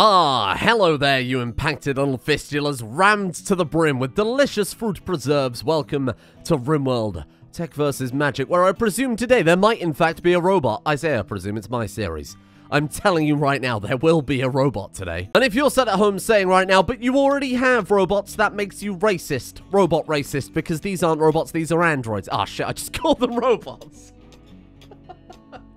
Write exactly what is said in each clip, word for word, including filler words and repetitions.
Ah, hello there, you impacted little fistulas rammed to the brim with delicious fruit preserves. Welcome to RimWorld Tech versus Magic, where I presume today there might in fact be a robot. I say I presume, it's my series. I'm telling you right now, there will be a robot today. And if you're sat at home saying right now, but you already have robots, that makes you racist. Robot racist, because these aren't robots, these are androids. Ah, shit, I just called them robots.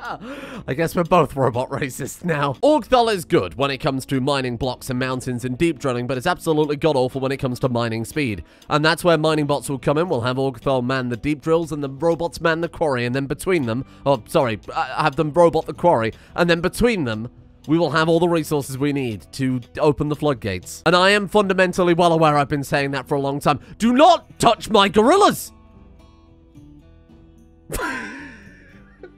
I guess we're both robot racists now. Orgthal is good when it comes to mining blocks and mountains and deep drilling, but it's absolutely god-awful when it comes to mining speed. And that's where mining bots will come in. We'll have Orgthal man the deep drills and the robots man the quarry, and then between them... Oh, sorry, have them robot the quarry, and then between them... we will have all the resources we need to open the floodgates. And I am fundamentally well aware I've been saying that for a long time. Do not touch my gorillas!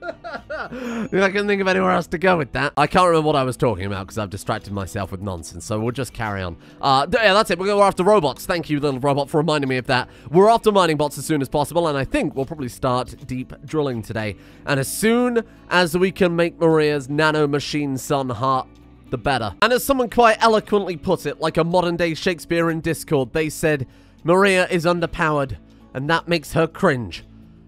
I couldn't think of anywhere else to go with that. I can't remember what I was talking about because I've distracted myself with nonsense, so we'll just carry on. Uh, yeah, that's it. We're after robots. Thank you, little robot, for reminding me of that. We're after mining bots as soon as possible, and I think we'll probably start deep drilling today. And as soon as we can make Maria's Nanomachine Sun Heart, the better. And as someone quite eloquently put it, like a modern-day Shakespeare in Discord, they said, Maria is underpowered, and that makes her cringe.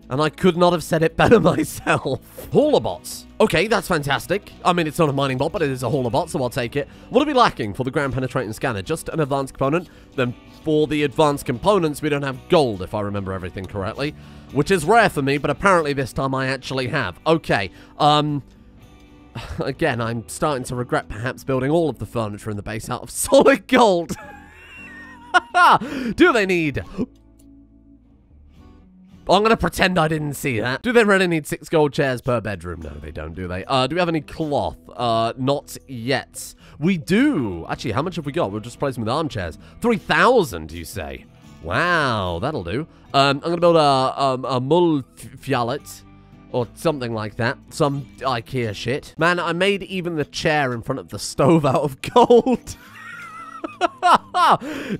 And I could not have said it better myself. Haulerbots. Okay, that's fantastic. I mean, it's not a mining bot, but it is a haulerbot, so I'll take it. What are we lacking for the ground penetrating scanner? Just an advanced component. Then for the advanced components, we don't have gold, if I remember everything correctly. Which is rare for me, but apparently this time I actually have. Okay, um... again, I'm starting to regret perhaps building all of the furniture in the base out of solid gold. Do they need... I'm going to pretend I didn't see that. Do they really need six gold chairs per bedroom? No, they don't, do they? Uh, do we have any cloth? Uh, not yet. We do. Actually, how much have we got? We'll just replace them with armchairs. three thousand, you say? Wow, that'll do. Um, I'm going to build a, a, a mulfialet or something like that. Some Ikea shit. Man, I made even the chair in front of the stove out of gold.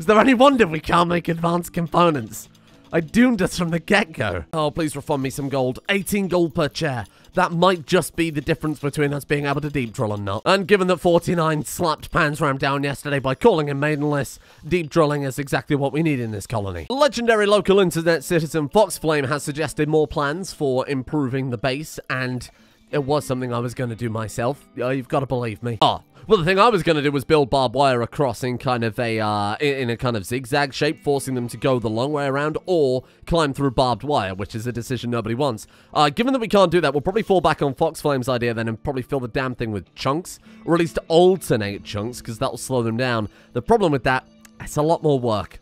Is there any wonder we can't make advanced components? I doomed us from the get-go. Oh, please refund me some gold. eighteen gold per chair. That might just be the difference between us being able to deep drill or not. And given that forty-nine slapped Panzram down yesterday by calling him maidenless, deep drilling is exactly what we need in this colony. Legendary local internet citizen Fox Flame has suggested more plans for improving the base, and it was something I was going to do myself. Oh, you've got to believe me. Oh. Well, the thing I was going to do was build barbed wire across in kind of a, uh, in a kind of zigzag shape, forcing them to go the long way around or climb through barbed wire, which is a decision nobody wants. Uh, given that we can't do that, we'll probably fall back on Fox Flame's idea then and probably fill the damn thing with chunks, or at least alternate chunks, because that'll slow them down. The problem with that, it's a lot more work.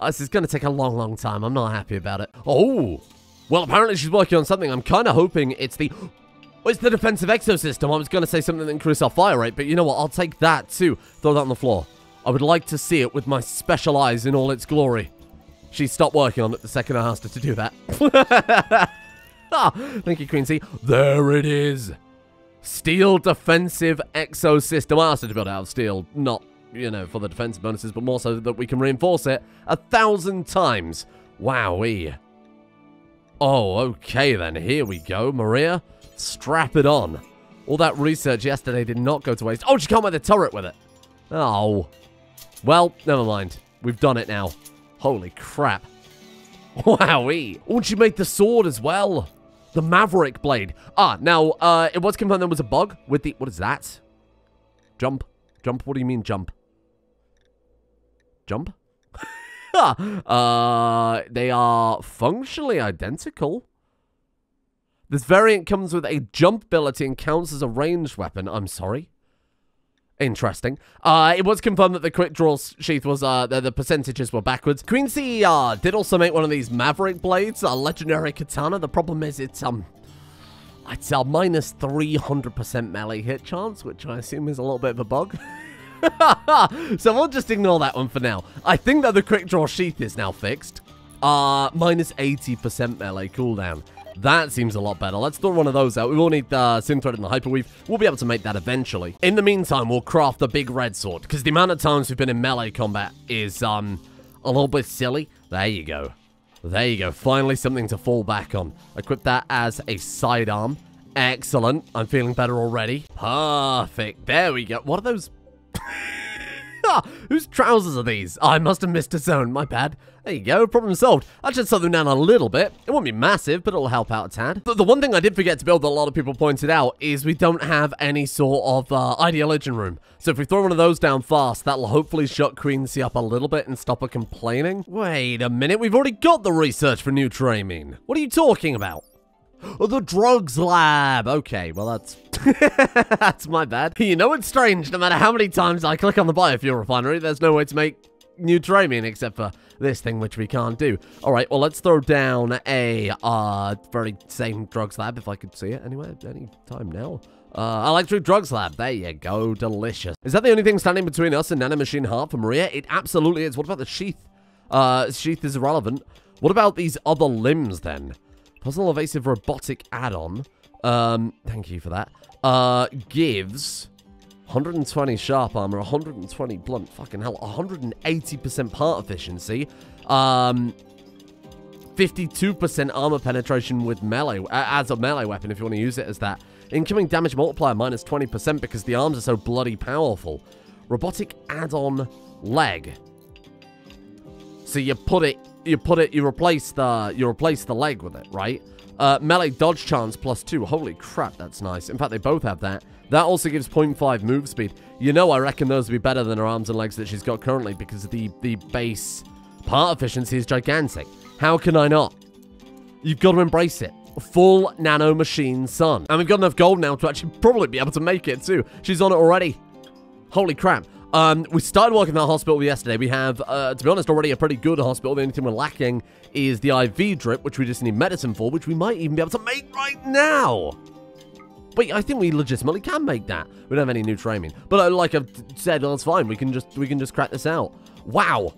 Uh, this is going to take a long, long time. I'm not happy about it. Oh! Well, apparently she's working on something. I'm kind of hoping it's the... Oh, it's the defensive exosystem. I was going to say something that increased our fire rate, but you know what? I'll take that, too. Throw that on the floor. I would like to see it with my special eyes in all its glory. She stopped working on it the second I asked her to do that. Ah, thank you, Queen C. There it is. Steel defensive exosystem. I asked her to build it out of steel, not, you know, for the defense bonuses, but more so that we can reinforce it a thousand times. Wowee. Oh, okay, then. Here we go, Maria. Strap it on. All that research yesterday did not go to waste. Oh, she can't make the turret with it. Oh. Well, never mind. We've done it now. Holy crap. Wowee. Oh, and she made the sword as well. The Maverick Blade. Ah, now, uh, it was confirmed there was a bug with the... What is that? Jump. Jump? What do you mean jump? Jump? uh, they are functionally identical. This variant comes with a jump ability and counts as a ranged weapon. I'm sorry. Interesting. Uh, it was confirmed that the quick draw sheath was, uh, the, the percentages were backwards. Queen C uh, did also make one of these Maverick Blades, a legendary katana. The problem is it's, um, it's a minus three hundred percent melee hit chance, which I assume is a little bit of a bug. So we'll just ignore that one for now. I think that the quick draw sheath is now fixed. Uh, minus eighty percent melee cooldown. That seems a lot better. Let's throw one of those out. We will need uh, Synthread and the Hyperweave. We'll be able to make that eventually. In the meantime, we'll craft the big red sword, because the amount of times we've been in melee combat is um a little bit silly. There you go. There you go. Finally something to fall back on. Equip that as a sidearm. Excellent. I'm feeling better already. Perfect. There we go. What are those... Ah, whose trousers are these? I must have missed a zone, my bad. There you go, problem solved. I should slow them down a little bit. It won't be massive, but it'll help out a tad. But the one thing I did forget to build that a lot of people pointed out is we don't have any sort of uh, ideologian room. So if we throw one of those down fast, that'll hopefully shut Queen C up a little bit and stop her complaining. Wait a minute, we've already got the research for Neutramine. What are you talking about? Oh, the drugs lab. Okay, well, that's that's my bad. You know, it's strange. No matter how many times I click on the biofuel refinery, there's no way to make Neutramine except for this thing, which we can't do. All right, well, let's throw down a uh, very same drugs lab, if I could see it anywhere, any time now. Uh, electric drugs lab. There you go. Delicious. Is that the only thing standing between us and Nanomachine Heart for Maria? It absolutely is. What about the sheath? Uh, sheath is irrelevant. What about these other limbs, then? Puzzle evasive robotic add-on. Um, thank you for that. Uh, gives one hundred twenty sharp armor, one hundred twenty blunt, fucking hell, one hundred eighty percent part efficiency, um, fifty-two percent armor penetration with melee, as a melee weapon if you want to use it as that. Incoming damage multiplier minus twenty percent because the arms are so bloody powerful. Robotic add-on leg. So you put it, you put it, you replace the, you replace the leg with it, right? Uh, melee dodge chance plus two. Holy crap, that's nice. In fact, they both have that. That also gives zero point five move speed. You know, I reckon those would be better than her arms and legs that she's got currently because the, the base part efficiency is gigantic. How can I not? You've got to embrace it. Full nano machine sun. And we've got enough gold now to actually probably be able to make it too. She's on it already. Holy crap. Um, we started working at the hospital yesterday. We have, uh, to be honest, already a pretty good hospital. The only thing we're lacking is the I V drip, which we just need medicine for, which we might even be able to make right now. Wait, I think we legitimately can make that. We don't have any Neutramine. But uh, like I've said, well, it's fine. We can just, we can just crack this out. Wow.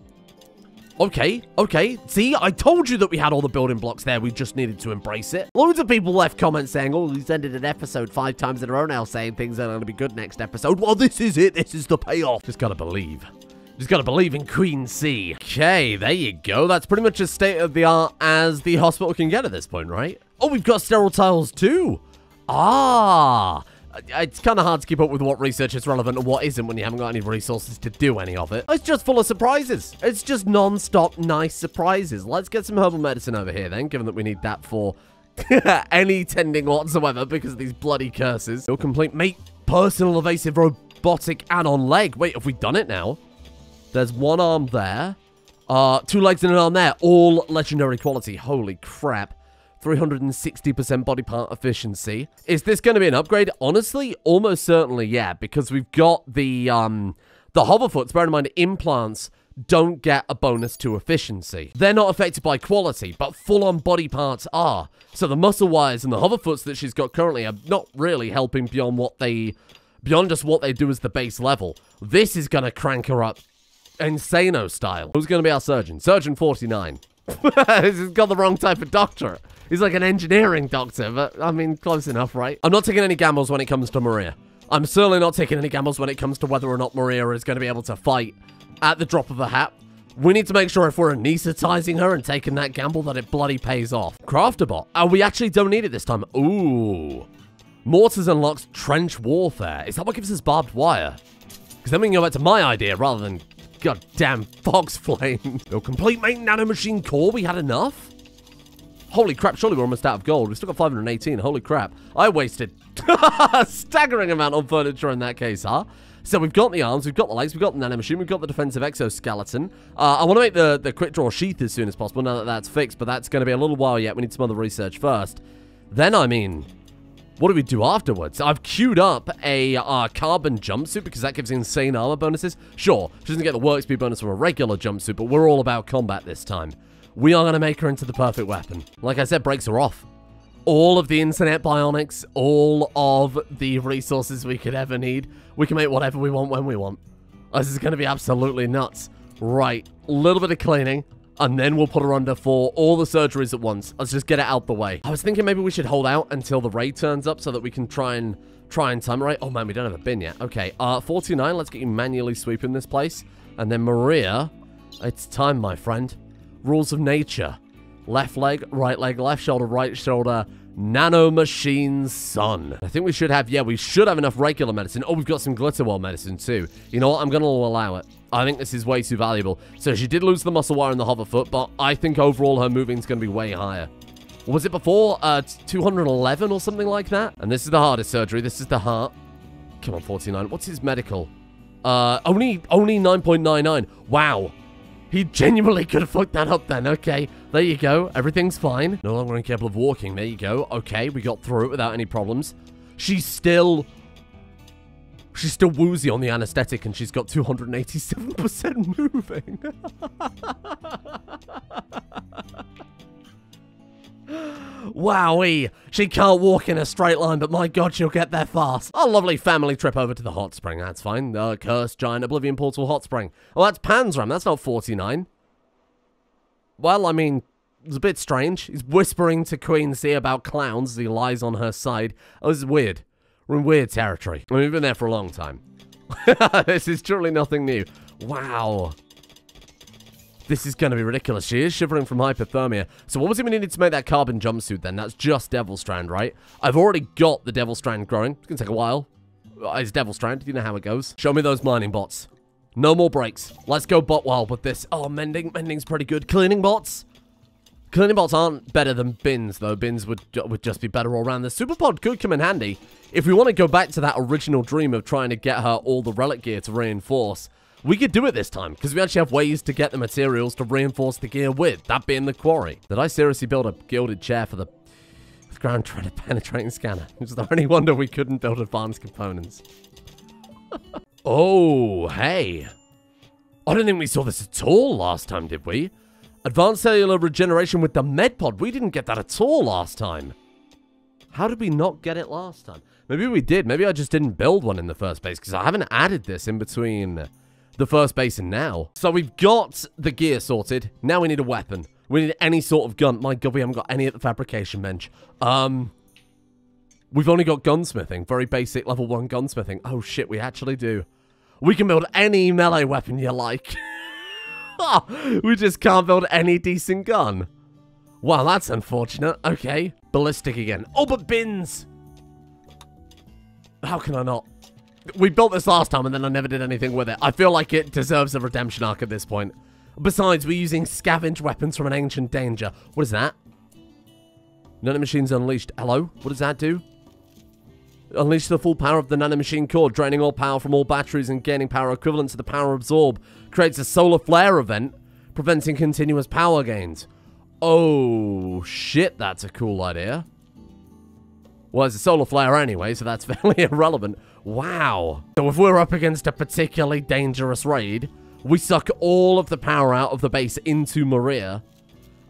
Okay, okay. See, I told you that we had all the building blocks there. We just needed to embrace it. Loads of people left comments saying, oh, he's ended an episode five times in a row now saying things are going to be good next episode. Well, this is it. This is the payoff. Just got to believe. Just got to believe in Queen C. Okay, there you go. That's pretty much as state-of-the-art as the hospital can get at this point, right? Oh, we've got sterile tiles too. Ah. It's kind of hard to keep up with what research is relevant and what isn't when you haven't got any resources to do any of it. It's just full of surprises. It's just non-stop nice surprises. Let's get some herbal medicine over here then, given that we need that for any tending whatsoever because of these bloody curses. You'll complete mate personal evasive robotic add-on leg. Wait, have we done it now? There's one arm there. Uh, two legs and an arm there. All legendary quality. Holy crap. three hundred sixty percent body part efficiency. Is this going to be an upgrade? Honestly, almost certainly, yeah, because we've got the um, the hoverfoots. Bear in mind, implants don't get a bonus to efficiency. They're not affected by quality, but full-on body parts are. So the muscle wires and the hoverfoots that she's got currently are not really helping beyond what they, beyond just what they do as the base level. This is going to crank her up Insano style. Who's going to be our surgeon? Surgeon forty-nine. He's got the wrong type of doctor. He's like an engineering doctor, but I mean, close enough, right? I'm not taking any gambles when it comes to Maria. I'm certainly not taking any gambles when it comes to whether or not Maria is going to be able to fight at the drop of a hat. We need to make sure if we're anesthetizing her and taking that gamble that it bloody pays off. Craftabot. Oh, we actually don't need it this time. Ooh. Mortars unlocks trench warfare. Is that what gives us barbed wire? Because then we can go back to my idea rather than goddamn Fox Flame. We'll complete mate nanomachine core. We had enough. Holy crap, surely we're almost out of gold. We've still got five hundred eighteen. Holy crap. I wasted a staggering amount on furniture in that case, huh? So we've got the arms, we've got the legs, we've got the nanomachine, we've got the defensive exoskeleton. Uh, I want to make the, the quick draw sheath as soon as possible now that that's fixed, but that's going to be a little while yet. We need some other research first. Then, I mean, what do we do afterwards? I've queued up a uh, carbon jumpsuit because that gives insane armor bonuses. Sure, she doesn't get the work speed bonus from a regular jumpsuit, but we're all about combat this time. We are going to make her into the perfect weapon. Like I said, breaks her off. All of the internet bionics, all of the resources we could ever need. We can make whatever we want when we want. This is going to be absolutely nuts. Right, a little bit of cleaning, and then we'll put her under for all the surgeries at once. Let's just get it out the way. I was thinking maybe we should hold out until the raid turns up so that we can try and try and time right. Oh, man, we don't have a bin yet. Okay, uh, forty-nine, let's get you manually sweeping this place. And then Maria, it's time, my friend. Rules of nature. Left leg, right leg, left shoulder, right shoulder, Nanomachine Sun. I think we should have, yeah, we should have enough regular medicine. Oh, we've got some glitter wall medicine too. You know what? I'm going to allow it. I think this is way too valuable. So she did lose the muscle wire and the hover foot, but I think overall her moving is going to be way higher. Was it before? Uh, two hundred eleven or something like that? And this is the hardest surgery. This is the heart. Come on, forty-nine. What's his medical? Uh, only, only nine point nine nine. Wow. He genuinely could have fucked that up then. Okay, there you go. Everything's fine. No longer incapable of walking. There you go. Okay, we got through it without any problems. She's still... She's still woozy on the anesthetic, and she's got two hundred eighty-seven percent moving. Wowie. She can't walk in a straight line, but my god, she'll get there fast. A lovely family trip over to the hot spring. That's fine. Uh, Cursed Giant Oblivion Portal Hot Spring. Oh, that's Panzram. That's not forty-nine. Well, I mean, it's a bit strange. He's whispering to Queen C about clowns as he lies on her side. Oh, this is weird. We're in weird territory. I mean, we've been there for a long time. This is truly nothing new. Wow. This is going to be ridiculous. She is shivering from hypothermia. So what was it we needed to make that carbon jumpsuit then? That's just Devilstrand, right? I've already got the Devilstrand growing. It's going to take a while. It's Devilstrand. You know how it goes. Show me those mining bots. No more breaks. Let's go bot wild with this. Oh, mending. Mending's pretty good. Cleaning bots. Cleaning bots aren't better than bins, though. Bins would, would just be better all around. The Superpod could come in handy. If we want to go back to that original dream of trying to get her all the relic gear to reinforce... We could do it this time, because we actually have ways to get the materials to reinforce the gear with, that being the quarry. Did I seriously build a gilded chair for the, the ground trying to penetrating scanner? It's the only wonder we couldn't build advanced components. Oh, hey. I don't think we saw this at all last time, did we? Advanced cellular regeneration with the MedPod. We didn't get that at all last time. How did we not get it last time? Maybe we did. Maybe I just didn't build one in the first place, because I haven't added this in between... the first basin now. So we've got the gear sorted. Now we need a weapon. We need any sort of gun. My god, we haven't got any at the fabrication bench. Um, We've only got gunsmithing. Very basic level one gunsmithing. Oh shit, we actually do. We can build any melee weapon you like. We just can't build any decent gun. Wow, that's unfortunate. Okay. Ballistic again. Oh, but bins! How can I not? We built this last time, and then I never did anything with it. I feel like it deserves a redemption arc at this point. Besides, we're using scavenge weapons from an ancient danger. What is that? Nanomachines unleashed. Hello? What does that do? Unleash the full power of the nanomachine core, draining all power from all batteries and gaining power equivalent to the power absorb. Creates a solar flare event, preventing continuous power gains. Oh, shit, that's a cool idea. Well, it's a solar flare anyway, so that's fairly irrelevant. Wow. So if we're up against a particularly dangerous raid, we suck all of the power out of the base into Maria,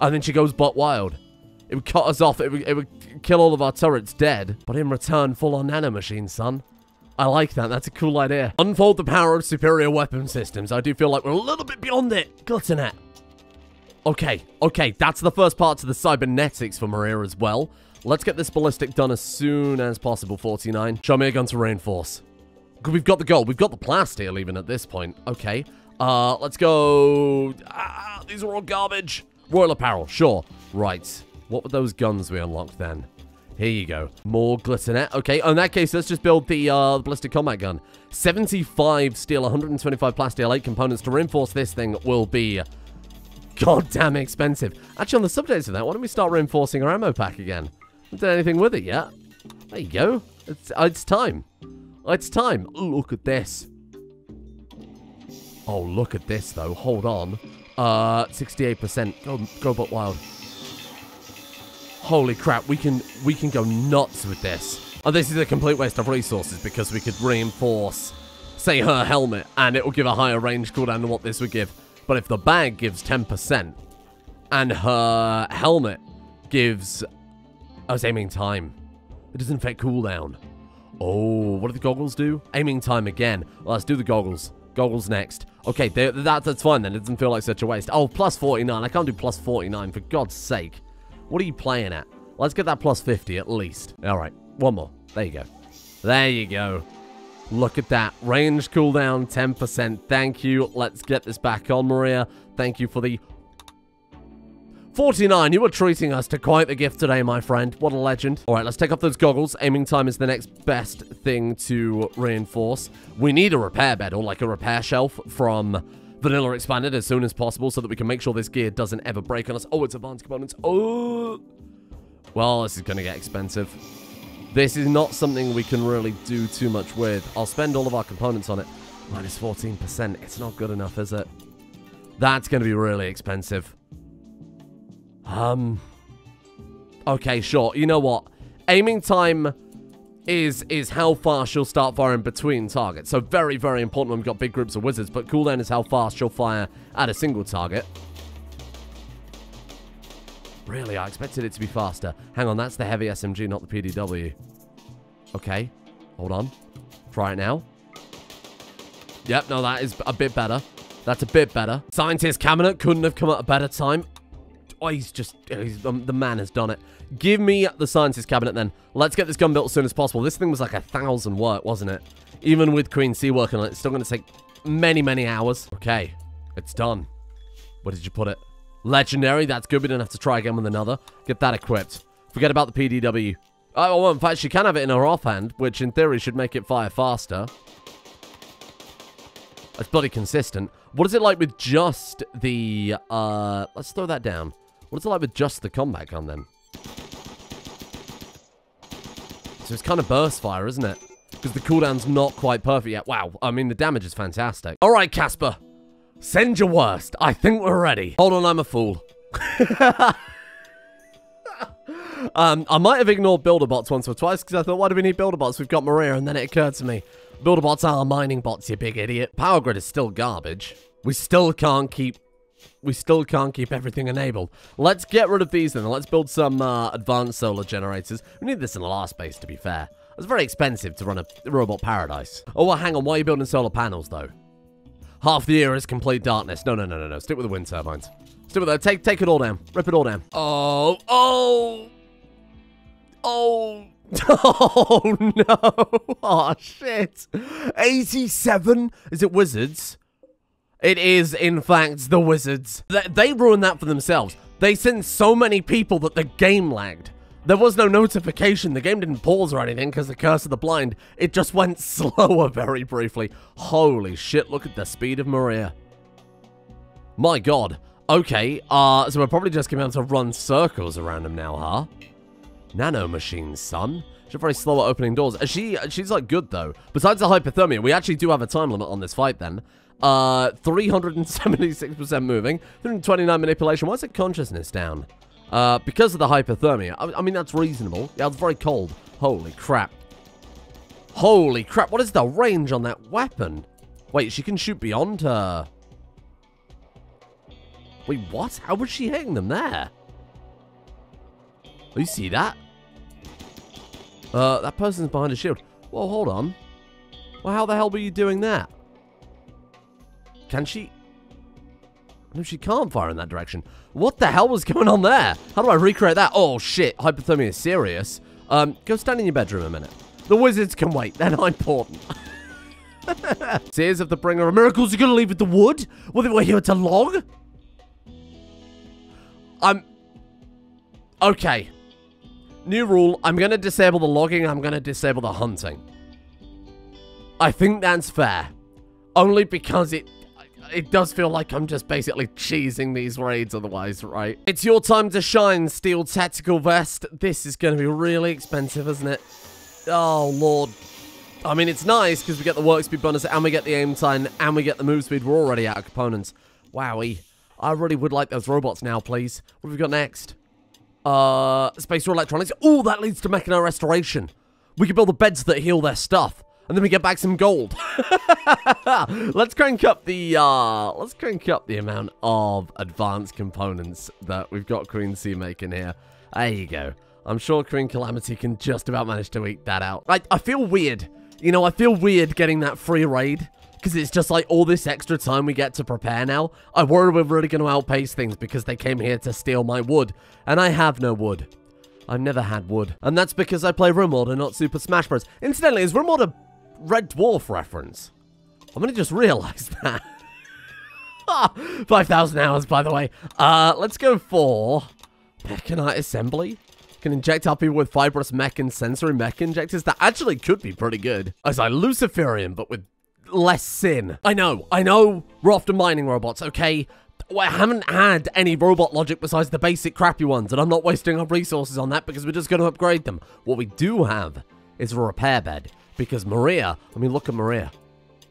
and then she goes butt wild. It would cut us off. It would, it would kill all of our turrets dead, but in return, full-on nanomachine, son. I like that. That's a cool idea. Unfold the power of superior weapon systems. I do feel like we're a little bit beyond it. Gluttonet. Okay. Okay. That's the first part to the cybernetics for Maria as well. Let's get this ballistic done as soon as possible, forty-nine. Show me a gun to reinforce. We've got the gold. We've got the plasteel even at this point. Okay. Uh, let's go... Ah, these are all garbage. Royal apparel, sure. Right. What were those guns we unlocked then? Here you go. More Gluttonet. Okay, in that case, let's just build the uh, ballistic combat gun. seventy-five steel, one hundred twenty-five plasteel, eight components to reinforce this thing will be... goddamn expensive. Actually, on the subject of that, why don't we start reinforcing our ammo pack again? Haven't done anything with it yet. There you go. It's, it's time. It's time. Ooh, look at this. Oh, look at this, though. Hold on. Uh, sixty-eight percent. Go, go butt wild. Holy crap. We can, we can go nuts with this. Oh, this is a complete waste of resources because we could reinforce, say, her helmet, and it will give a higher range cooldown than what this would give. But if the bag gives ten percent, and her helmet gives... I was aiming time. It doesn't affect cooldown. Oh, what do the goggles do? Aiming time again. Well, let's do the goggles. Goggles next. Okay, they, that, that's fine then. It doesn't feel like such a waste. Oh, plus forty-nine. I can't do plus forty-nine, for God's sake. What are you playing at? Let's get that plus fifty at least. All right, one more. There you go. There you go. Look at that. Range cooldown, ten percent. Thank you. Let's get this back on, Maria. Thank you for the... forty-nine, you are treating us to quite the gift today, my friend. What a legend. All right, let's take off those goggles. Aiming time is the next best thing to reinforce. We need a repair bed or like a repair shelf from Vanilla Expanded as soon as possible so that we can make sure this gear doesn't ever break on us. Oh, it's advanced components. Oh, well, this is going to get expensive. This is not something we can really do too much with. I'll spend all of our components on it. Minus fourteen percent. It's not good enough, is it? That's going to be really expensive. Um, okay, sure. You know what? Aiming time is is how fast she'll start firing between targets. So very, very important when we've got big groups of wizards, but cooldown is how fast she'll fire at a single target. Really, I expected it to be faster. Hang on, that's the heavy S M G, not the P D W. Okay, hold on. Try it now. Yep, no, that is a bit better. That's a bit better. Scientist Cabinet couldn't have come at a better time. Oh, he's just... He's, um, the man has done it. Give me the Sciences Cabinet, then. Let's get this gun built as soon as possible. This thing was like a thousand work, wasn't it? Even with Queen C working on it, it's still going to take many, many hours. Okay. It's done. Where did you put it? Legendary. That's good. We don't have to try again with another. Get that equipped. Forget about the P D W. Oh, well, in fact, she can have it in her offhand, which in theory should make it fire faster. That's bloody consistent. What is it like with just the... Uh, let's throw that down. What's it like with just the combat gun, then? So it's kind of burst fire, isn't it? Because the cooldown's not quite perfect yet. Wow, I mean, the damage is fantastic. All right, Casper. Send your worst. I think we're ready. Hold on, I'm a fool. um, I might have ignored BuilderBots once or twice, because I thought, why do we need BuilderBots? We've got Maria, and then it occurred to me. BuilderBots are mining bots, you big idiot. Power Grid is still garbage. We still can't keep... We still can't keep everything enabled. Let's get rid of these then. Let's build some uh, advanced solar generators. We need this in the last base, to be fair. It's very expensive to run a robot paradise. Oh, well, hang on. Why are you building solar panels, though? Half the year is complete darkness. No, no, no, no, no. Stick with the wind turbines. Stick with that. Take, take it all down. Rip it all down. Oh, oh. Oh. Oh, no. Oh, shit. eighty-seven? Is it wizards? It is, in fact, the wizards. They, they ruined that for themselves. They sent so many people that the game lagged. There was no notification. The game didn't pause or anything because the Curse of the Blind. It just went slower very briefly. Holy shit, look at the speed of Maria. My god. Okay, uh, so we're probably just going to be able to run circles around him now, huh? Nanomachine, son. She's very slow at opening doors. She, she's, like, good, though. Besides the hypothermia, we actually do have a time limit on this fight, then. Uh, three hundred seventy-six percent moving, three hundred twenty-nine manipulation. Why is it consciousness down? Uh, because of the hypothermia. I, I mean, that's reasonable. Yeah, it's very cold. Holy crap. Holy crap. What is the range on that weapon? Wait, she can shoot beyond her. Wait, what? How was she hitting them there? Oh, you see that? Uh, that person's behind a shield. Well, hold on. Well, how the hell were you doing that? Can she? No, she can't fire in that direction. What the hell was going on there? How do I recreate that? Oh, shit. Hypothermia is serious. Um, go stand in your bedroom a minute. The wizards can wait. They're not important. Seers of the Bringer of Miracles, you're going to leave with the wood? Well, they were here to log? I'm... Okay. New rule. I'm going to disable the logging. I'm going to disable the hunting. I think that's fair. Only because it... It does feel like I'm just basically cheesing these raids otherwise, right? It's your time to shine, Steel Tactical Vest. This is going to be really expensive, isn't it? Oh, Lord. I mean, it's nice because we get the work speed bonus and we get the aim time and we get the move speed. We're already out of components. Wowie. I really would like those robots now, please. What have we got next? Uh, Spacer Electronics. Oh, that leads to Mechano Restoration. We can build the beds that heal their stuff. And then we get back some gold. Let's crank up the uh, let's crank up the amount of advanced components that we've got Queen C making here. There you go. I'm sure Queen Calamity can just about manage to eat that out. I, I feel weird. You know, I feel weird getting that free raid. Because it's just like all this extra time we get to prepare now. I worry we're really going to outpace things because they came here to steal my wood. And I have no wood. I've never had wood. And that's because I play Rimworld and not Super Smash Bros. Incidentally, is Rimworld a... Red Dwarf reference. I'm gonna just realize that. five thousand hours, by the way. Uh, let's go for Mechanite Assembly. Can inject our people with fibrous mech and sensory mech injectors. That actually could be pretty good. As I Luciferium, but with less sin. I know, I know we're often mining robots, okay? I haven't had any robot logic besides the basic crappy ones, and I'm not wasting our resources on that because we're just going to upgrade them. What we do have is a repair bed, because Maria, I mean, look at Maria.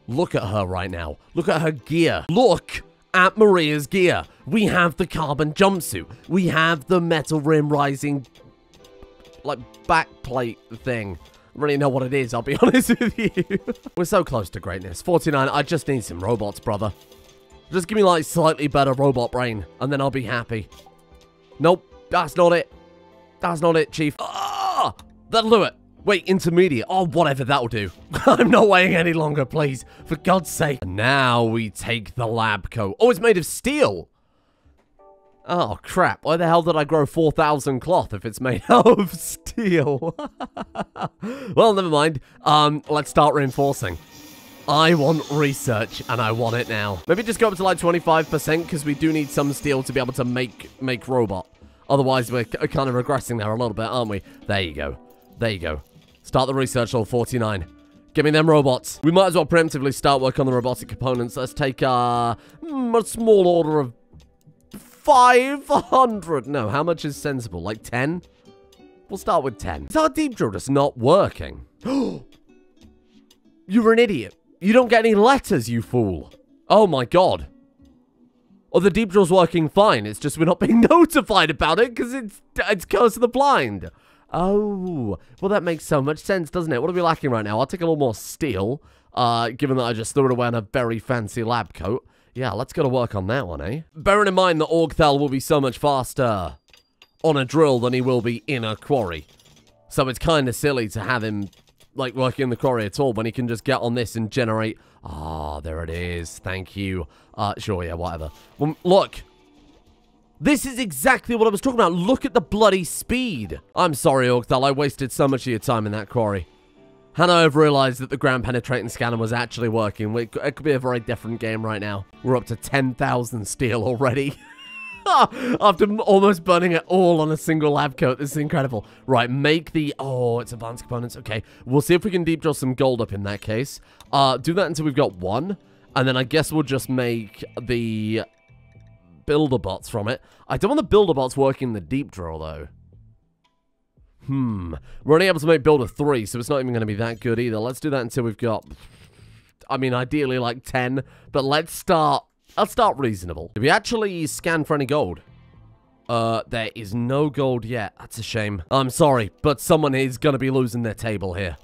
Look at her right now. Look at her gear. Look at Maria's gear. We have the carbon jumpsuit. We have the metal rim rising, like, backplate thing. I don't really know what it is, I'll be honest with you. We're so close to greatness. forty-nine, I just need some robots, brother. Just give me, like, slightly better robot brain, and then I'll be happy. Nope, that's not it. That's not it, Chief. Ah, that'll do it. Wait, intermediate. Oh, whatever, that'll do. I'm not waiting any longer, please. For God's sake. And now we take the lab coat. Oh, it's made of steel. Oh, crap. Why the hell did I grow four thousand cloth if it's made of steel? Well, never mind. Um, let's start reinforcing. I want research, and I want it now. Maybe just go up to, like, twenty-five percent, because we do need some steel to be able to make make robot. Otherwise, we're kind of regressing there a little bit, aren't we? There you go. There you go. Start the research level forty-nine. Give me them robots. We might as well preemptively start work on the robotic components. Let's take uh, a small order of five hundred. No, how much is sensible? Like ten? We'll start with ten. Is our deep drill just not working? You're an idiot. You don't get any letters, you fool. Oh my god. Oh, the deep drill's working fine. It's just we're not being notified about it because it's, it's Curse of the Blind. Oh, well, that makes so much sense, doesn't it? What are we lacking right now? I'll take a little more steel, uh, given that I just threw it away on a very fancy lab coat. Yeah, let's go to work on that one, eh? Bearing in mind that Orgthal will be so much faster on a drill than he will be in a quarry. So it's kind of silly to have him, like, working in the quarry at all when he can just get on this and generate... Ah, there it is. Thank you. Uh, sure, yeah, whatever. Well, look... This is exactly what I was talking about. Look at the bloody speed. I'm sorry, Orgthal. I wasted so much of your time in that quarry. Had I ever realized that the ground penetrating scanner was actually working, it could be a very different game right now. We're up to ten thousand steel already. After almost burning it all on a single lab coat. This is incredible. Right, make the... Oh, it's advanced components. Okay, we'll see if we can deep draw some gold up in that case. Uh, do that until we've got one. And then I guess we'll just make the... Builder bots from it. I don't want the builder bots working the deep drill though. Hmm. We're only able to make builder three, so it's not even going to be that good either. Let's do that until we've got, I mean, ideally like ten, but let's start, let's start reasonable. Did we actually scan for any gold? Uh, there is no gold yet. That's a shame. I'm sorry, but someone is going to be losing their table here,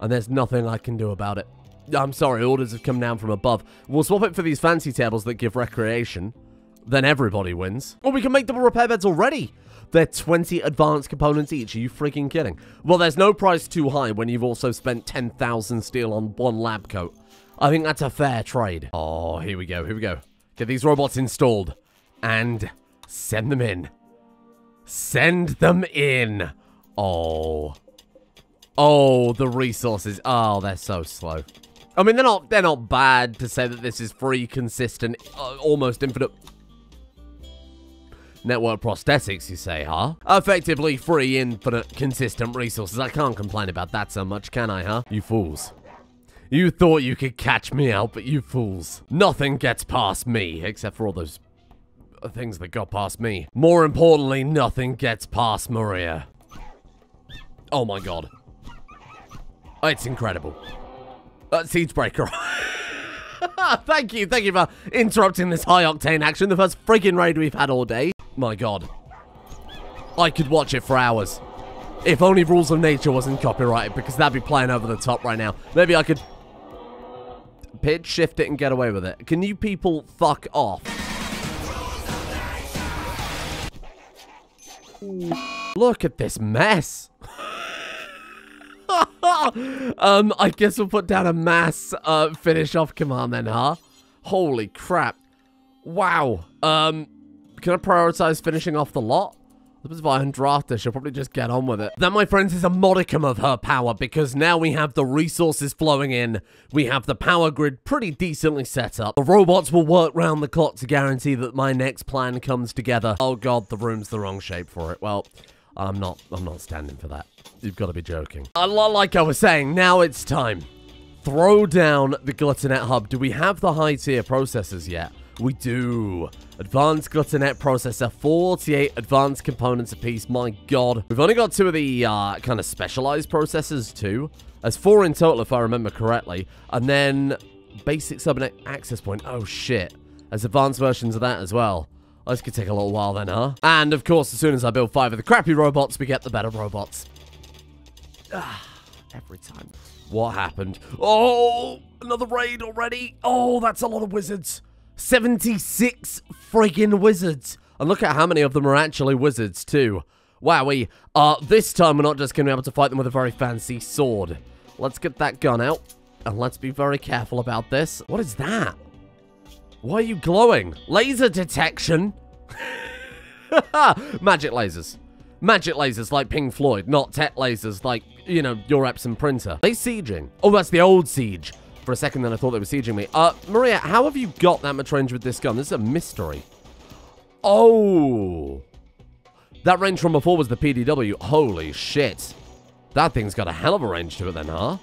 and there's nothing I can do about it. I'm sorry, orders have come down from above. We'll swap it for these fancy tables that give recreation. Then everybody wins. Well, we can make double repair beds already. They're twenty advanced components each. Are you freaking kidding? Well, there's no price too high when you've also spent ten thousand steel on one lab coat. I think that's a fair trade. Oh, here we go. Here we go. Get these robots installed. And send them in. Send them in. Oh. Oh, the resources. Oh, they're so slow. I mean, they're not, they're not bad to say that this is free, consistent, uh, almost infinite... Network prosthetics, you say, huh? Effectively free, infinite, consistent resources. I can't complain about that so much, can I, huh? You fools. You thought you could catch me out, but you fools. Nothing gets past me, except for all those things that got past me. More importantly, nothing gets past Maria. Oh my god. It's incredible. Uh, Siege Breaker. Thank you, thank you for interrupting this high-octane action. The first freaking raid we've had all day. My god. I could watch it for hours. If only Rules of Nature wasn't copyrighted, because that'd be playing over the top right now. Maybe I could pitch shift it and get away with it. Can you people fuck off? Look at this mess. um, I guess we'll put down a mass uh, finish off command then, huh? Holy crap. Wow. Um, can I prioritize finishing off the lot? Suppose if I undraft her, she'll probably just get on with it. That, my friends, is a modicum of her power, because now we have the resources flowing in, we have the power grid pretty decently set up. The robots will work round the clock to guarantee that my next plan comes together. Oh god, the room's the wrong shape for it. Well, I'm not, I'm not standing for that. You've got to be joking. A lot like I was saying, now it's time. Throw down the Gluttonet Hub. Do we have the high-tier processors yet? We do. Advanced Gluttonet Processor, forty-eight advanced components apiece. My god. We've only got two of the uh, kind of specialized processors too. That's four in total if I remember correctly. And then basic subnet access point. Oh shit. There's advanced versions of that as well. Oh, this could take a little while then, huh? And of course, as soon as I build five of the crappy robots, we get the better robots. Ah, every time. What happened? Oh, another raid already. Oh, that's a lot of wizards. seventy-six friggin' wizards. And look at how many of them are actually wizards, too. Wowie. Uh, this time we're not just going to be able to fight them with a very fancy sword. Let's get that gun out. And let's be very careful about this. What is that? Why are you glowing? Laser detection? Magic lasers. Magic lasers like Pink Floyd, not tech lasers like, you know, your Epson printer. Are they sieging? Oh, that's the old siege. For a second then I thought they were sieging me. Uh, Maria, how have you got that much range with this gun? This is a mystery. Oh. That range from before was the P D W. Holy shit. That thing's got a hell of a range to it then, huh?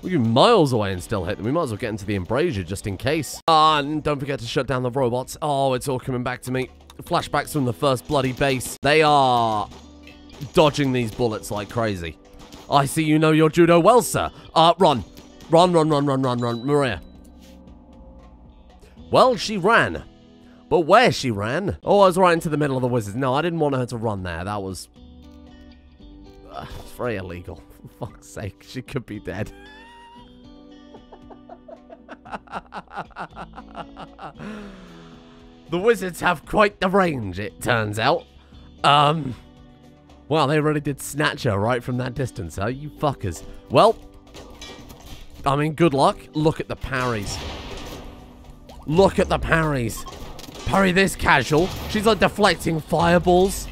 We can miles away and still hit them. We might as well get into the embrasure just in case. Ah, and don't forget to shut down the robots. Oh, it's all coming back to me. Flashbacks from the first bloody base. They are dodging these bullets like crazy. I see you know your judo well, sir. Uh, run. Run, run, run, run, run, run. Maria. Well, she ran. But where she ran? Oh, I was right into the middle of the wizards. No, I didn't want her to run there. That was... Uh, it's very illegal. For fuck's sake, she could be dead. The wizards have quite the range, it turns out. Um... Wow, they really did snatch her right from that distance, huh? You fuckers. Well, I mean, good luck. Look at the parries. Look at the parries. Parry this casual. She's like deflecting fireballs.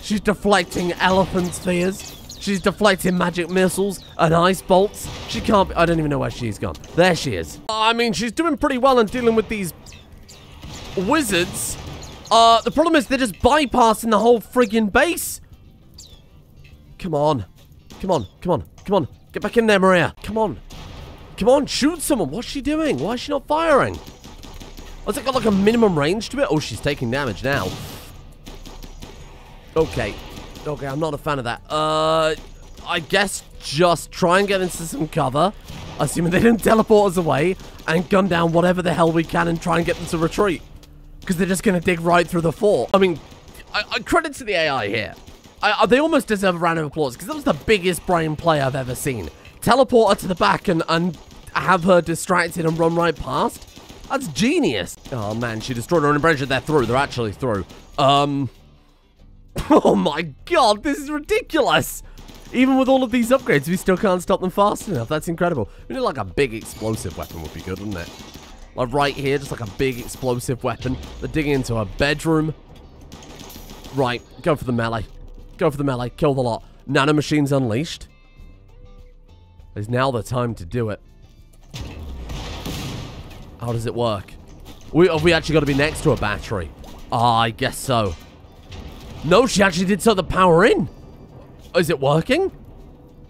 She's deflecting elephant spears. She's deflecting magic missiles and ice bolts. She can't be... I don't even know where she's gone. There she is. I mean, she's doing pretty well in dealing with these wizards. Uh, the problem is they're just bypassing the whole friggin' base. Come on. Come on. Come on. Come on. Get back in there, Maria. Come on. Come on. Shoot someone. What's she doing? Why is she not firing? Has it got like a minimum range to it? Oh, she's taking damage now. Okay. Okay, I'm not a fan of that. Uh, I guess just try and get into some cover. Assuming they didn't teleport us away. And gun down whatever the hell we can and try and get them to retreat. Because they're just going to dig right through the fort. I mean, I, I credit to the A I here. I, I, they almost deserve a round of applause, because that was the biggest brain play I've ever seen. Teleport her to the back and, and have her distracted and run right past? That's genius. Oh, man, she destroyed her own embrasure. They're through. They're actually through. Um. Oh, my God. This is ridiculous. Even with all of these upgrades, we still can't stop them fast enough. That's incredible. We need, like, a big explosive weapon would be good, wouldn't it? Like right here, just like a big explosive weapon. They're digging into her bedroom. Right, go for the melee. Go for the melee, kill the lot. Nanomachines unleashed. Is now the time to do it. How does it work? We, oh, we actually got to be next to a battery. Ah, oh, I guess so. No, she actually did set the power in. Is it working?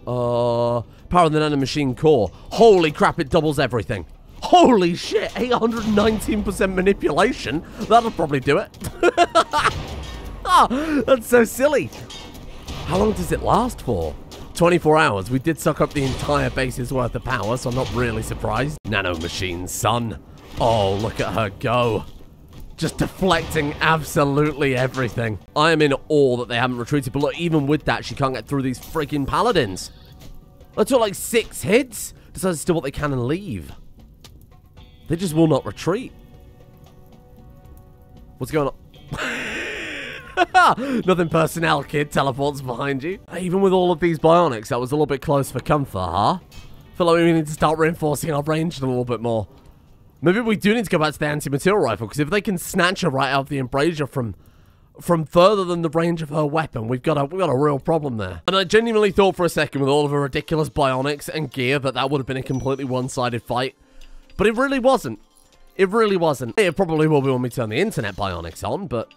Uh, power of the nanomachine core. Holy crap, it doubles everything. Holy shit, eight hundred nineteen percent manipulation. That'll probably do it. Oh, that's so silly. How long does it last for? twenty-four hours. We did suck up the entire base's worth of power, so I'm not really surprised. Nanomachine, son. Oh, look at her go. Just deflecting absolutely everything. I am in awe that they haven't retreated, but look, even with that, she can't get through these freaking paladins. That took like six hits. Decides to do what they can and leave. They just will not retreat. What's going on? Nothing personnel, kid. Teleports behind you. Even with all of these bionics, that was a little bit close for comfort, huh? Feel like we need to start reinforcing our range a little bit more. Maybe we do need to go back to the anti-material rifle, because if they can snatch her right out of the embrasure from from further than the range of her weapon, we've got a we've got a real problem there. And I genuinely thought for a second, with all of her ridiculous bionics and gear, that that would have been a completely one-sided fight, but it really wasn't. It really wasn't. It probably will be when we turn the internet bionics on, but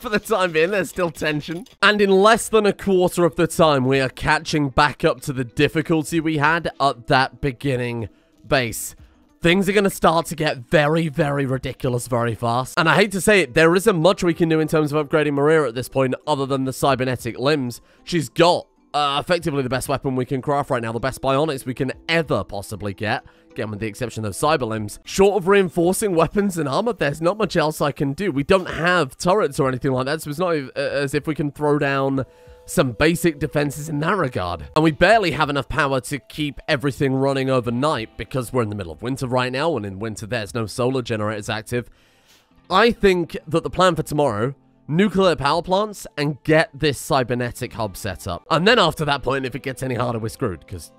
for the time being, there's still tension. And in less than a quarter of the time, we are catching back up to the difficulty we had at that beginning base. Things are going to start to get very, very ridiculous very fast. And I hate to say it, there isn't much we can do in terms of upgrading Maria at this point other than the cybernetic limbs. She's got uh, effectively the best weapon we can craft right now, the best bionics we can ever possibly get. Again, with the exception of cyber limbs. Short of reinforcing weapons and armor, there's not much else I can do. We don't have turrets or anything like that, so it's not as if we can throw down some basic defenses in that regard. And we barely have enough power to keep everything running overnight because we're in the middle of winter right now, and in winter there's no solar generators active. I think that the plan for tomorrow, nuclear power plants, and get this cybernetic hub set up. And then after that point, if it gets any harder, we're screwed, because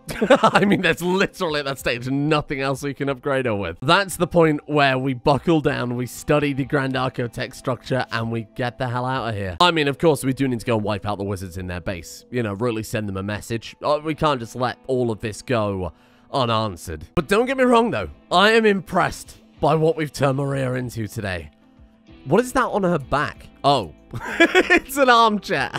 I mean, there's literally at that stage nothing else we can upgrade her with. That's the point where we buckle down, we study the Grand Archotech structure, and we get the hell out of here. I mean, of course, we do need to go and wipe out the wizards in their base. You know, really send them a message. We can't just let all of this go unanswered. But don't get me wrong, though. I am impressed by what we've turned Maria into today. What is that on her back? Oh, it's an armchair.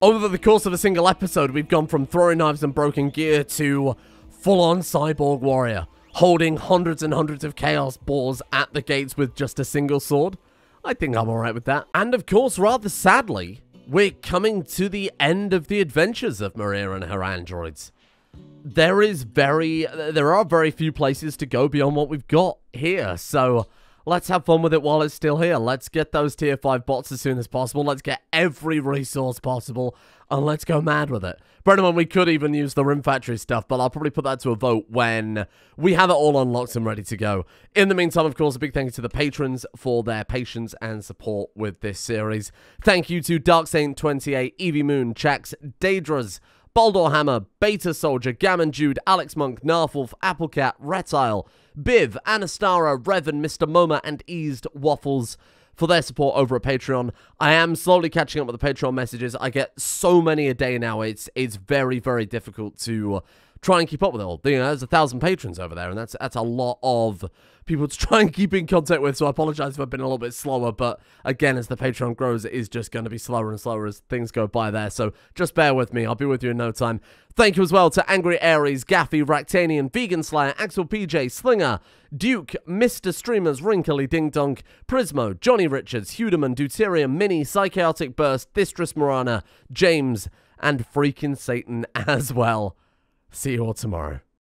Over the course of a single episode, we've gone from throwing knives and broken gear to full-on cyborg warrior, holding hundreds and hundreds of chaos balls at the gates with just a single sword. I think I'm all right with that. And of course, rather sadly, we're coming to the end of the adventures of Maria and her androids. There is very, there are very few places to go beyond what we've got here, so let's have fun with it while it's still here. Let's get those tier five bots as soon as possible. Let's get every resource possible, and let's go mad with it. Bear in mind, we could even use the Rim Factory stuff, but I'll probably put that to a vote when we have it all unlocked and ready to go. In the meantime, of course, a big thank you to the patrons for their patience and support with this series. Thank you to Dark Saint twenty-eight, Evie Moon, Chax, Daedras, Baldor Hammer, Beta Soldier, Gammon Jude, Alex Monk, Narwolf, Applecat, Retile, Biv, Anastara, Revan, Mister Moma, and Eased Waffles for their support over at Patreon. I am slowly catching up with the Patreon messages. I get so many a day now. It's it's very, very difficult to try and keep up with it all. You know, there's a thousand patrons over there, and that's that's a lot of people to try and keep in contact with, so I apologize if I've been a little bit slower, but again, as the Patreon grows, it is just going to be slower and slower as things go by there, so just bear with me. I'll be with you in no time. Thank you as well to Angry Aries, Gaffy, Ractanian, Vegan Slayer, Axel P J, Slinger, Duke, Mister Streamers, Wrinkly Ding Dong, Prismo, Johnny Richards, Hudeman, Deuterium, Mini, Psychotic Burst, Distress Morana, James, and Freaking Satan as well. See you all tomorrow.